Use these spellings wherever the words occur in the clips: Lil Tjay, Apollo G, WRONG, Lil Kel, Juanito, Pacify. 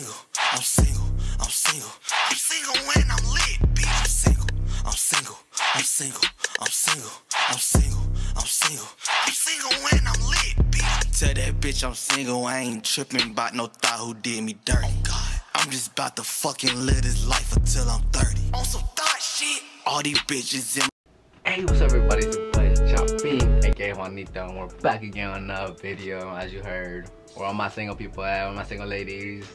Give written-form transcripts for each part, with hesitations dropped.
single, I'm single, I'm single, I'm single when I'm lit, bitch. I'm single, I'm single, I'm single, I'm single, I'm single, I'm single, I'm single when I'm lit, bitch. Tell that bitch I'm single, I ain't tripping about no thought who did me dirty. Oh God, I'm just about to fucking live this life until I'm 30. On some thought shit, all these bitches in. Hey, what's up, everybody? It's your boy Choppy, aka Juanito, and we're back again on another video, as you heard. Where all my single people at, all my single ladies.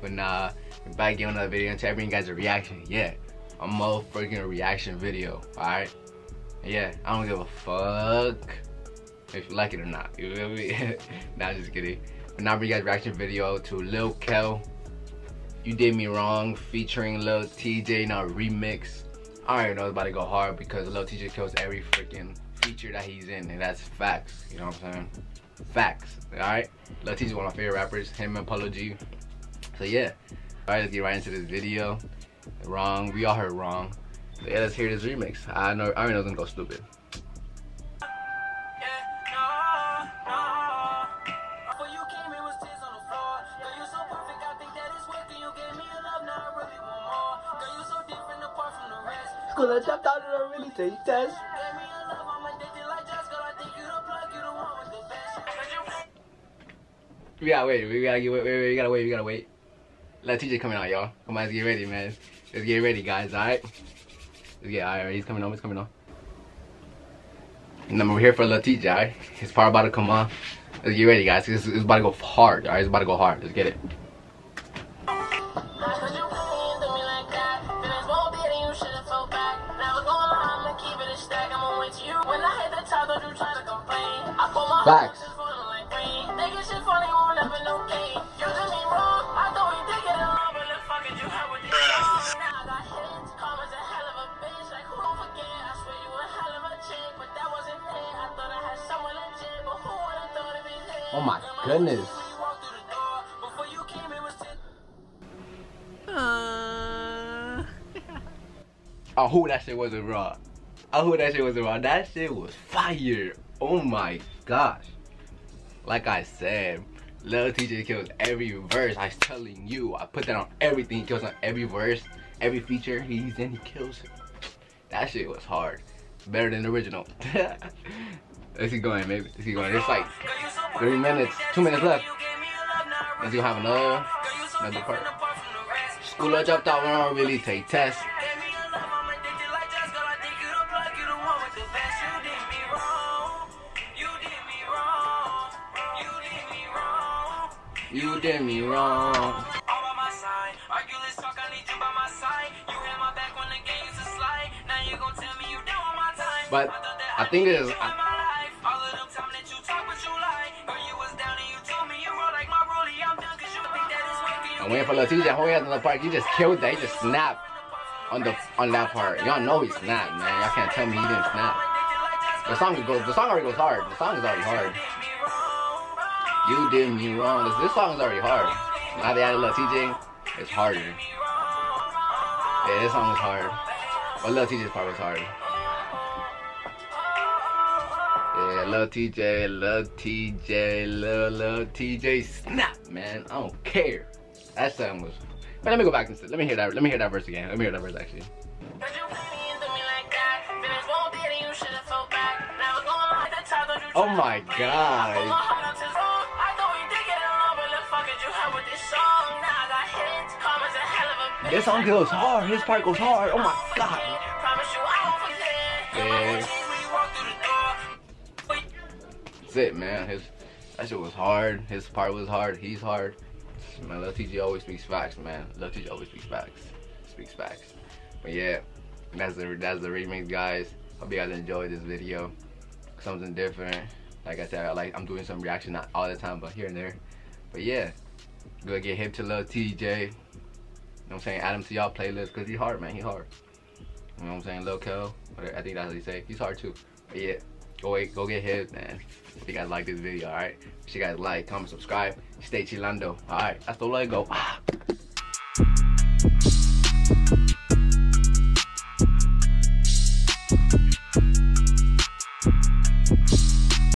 But nah, we're back again on another video, and today I bring you guys a reaction. Yeah, a motherfucking reaction video, alright? Yeah, I don't give a fuck if you like it or not, you feel me? Nah, just kidding. But now I bring you guys a reaction video to Lil Kel, You Did Me Wrong, featuring Lil Tjay, now remix. I already know it's about to go hard because Lil Tjay kills every freaking feature that he's in, and that's facts. You know what I'm saying? Facts. Alright? Lil Tjay's one of my favorite rappers, him and Apollo G. So yeah. Alright, let's get right into this video. Wrong. We all heard Wrong. So yeah, let's hear this remix. I already know it's gonna go stupid. I dropped out and I really take test. Yeah, we gotta wait. Let Tjay coming out, y'all. Come on, let's get ready, man. Let's get ready, guys, alright? Alright, he's coming on, he's coming on. And then we're here for Lil Tjay, alright? His power about to come on. Let's get ready, guys. It's about to go hard, alright? It's about to go hard. Let's get it. Facts. Oh my goodness. I hope that shit wasn't raw. I hope that shit wasn't raw. That shit was fire. Oh my gosh. Like I said, Lil Tjay kills every verse. I'm telling you, I put that on everything. He kills on every verse, every feature he's in, he kills it. That shit was hard. Better than the original. Let's keep going, baby. Let's keep going. It's like 3 minutes, 2 minutes left. Let's go have another part. School I dropped out when I don't really take tests. You did me wrong. All by my side. Argue, let's talk, I need you by my side. You had my back when the game used to slide. Now you gon' tell me you down on my time. But I think it is. All of them time that you talk, but you lie. Girl, you was down and you told me you were like my rollie. I'm done cause you think that is working. I went for Lil Tjay, whole ass in the park. He just killed that. He just snapped on that part. Y'all know he snapped, man. Y'all can't tell me he didn't snap. The song already goes hard. The song is already hard. You did me wrong. This song is already hard. Now they added Lil Tjay, it's harder. Yeah, this song is hard. But Lil Tjay's part was hard. Yeah, Lil Tjay, snap, man. I don't care. That song was. Man, let me go back and sit. Let me hear that verse again. Let me hear that verse actually. Oh my God. This song goes hard, his part goes hard, oh my god. Yeah. That's it, man. That shit was hard, his part was hard, he's hard. Man, Lil Tjay always speaks facts, man. Lil Tjay always speaks facts. But yeah, that's the remix, guys. Hope you guys enjoyed this video. Something different. Like I said, I'm doing some reaction, not all the time, but here and there. But yeah, go get hip to Lil Tjay. You know what I'm saying? Add him to y'all playlist because he's hard, man. He hard. You know what I'm saying? Lil Kel, I think that's what he say. He's hard too. But yeah, go get his, man. If you guys like this video, alright? If you guys like, comment, subscribe. Stay chillando. Alright, hasta luego.